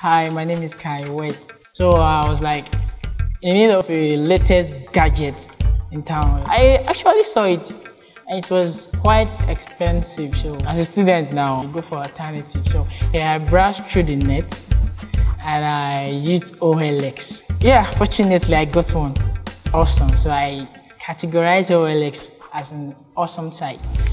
Hi, my name is Kanye West. So I was like in need of the latest gadget in town. I actually saw it. It was quite expensive, so as a student now, I go for alternative. So yeah, I browsed through the net and I used OLX. Yeah, fortunately I got one. Awesome. So I categorized OLX as an awesome site.